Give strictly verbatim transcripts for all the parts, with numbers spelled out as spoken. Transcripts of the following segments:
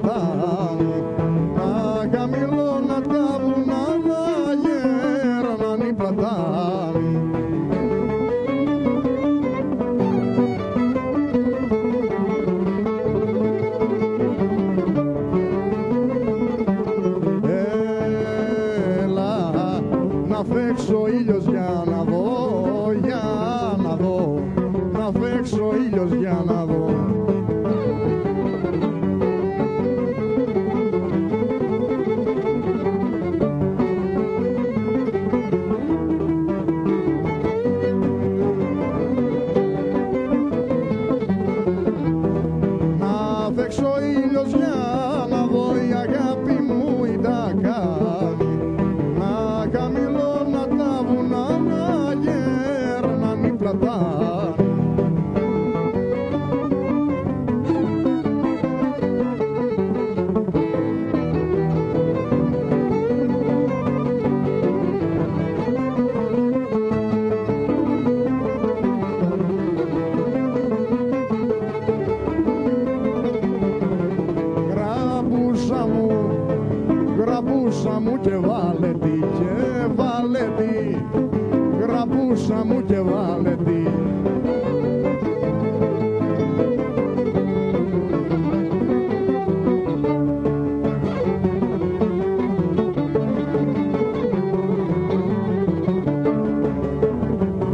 πατάνε, τα χαμηλώνα τα βουνά τα γέραναν οι πατάνε. Έλα να φέξω ο ήλιος για να δω, για να δω, να φέξω ο ήλιος για να δω. Γραπούσα μου και βάλε τη, και βάλε τη, γραπούσα μου και βάλε τη.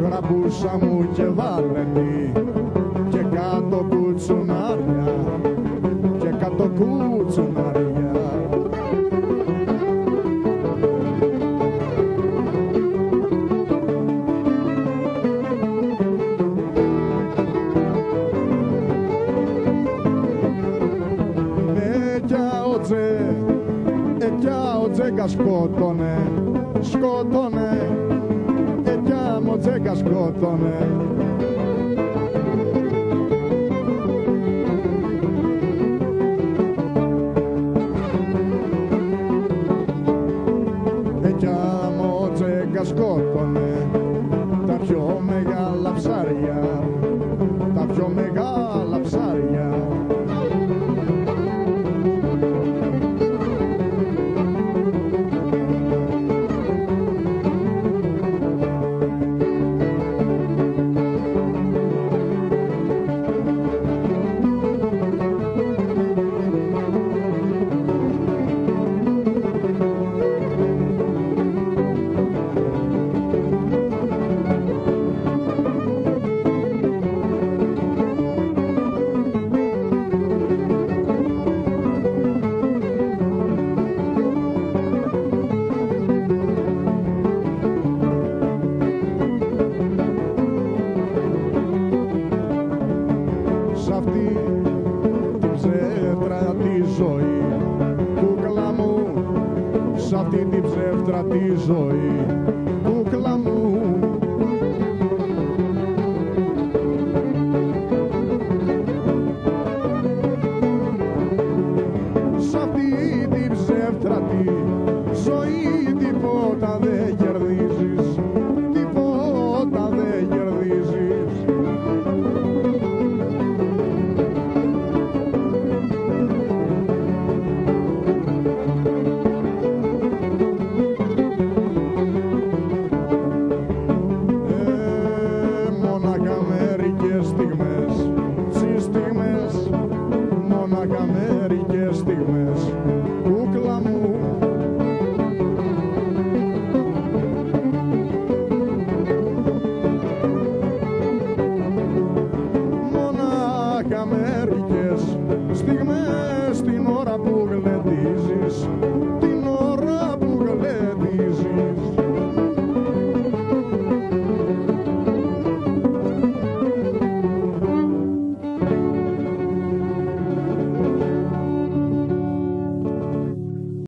Γραπούσα μου και βάλε τη, και κάτω κουτσουνάρια, και κάτω κουτσουνάρια. Εκιά ο Τζέκα σκότωνε, σκότωνε, εκιά ο Τζέκα σκότωνε. Εκιά ο Τζέκα σκότωνε τα πιο μεγάλα ψάρια, τα πιο μεγάλα ψάρια. Σ' αυτή την ψεύτρα τη ζωή, κούκλα μου.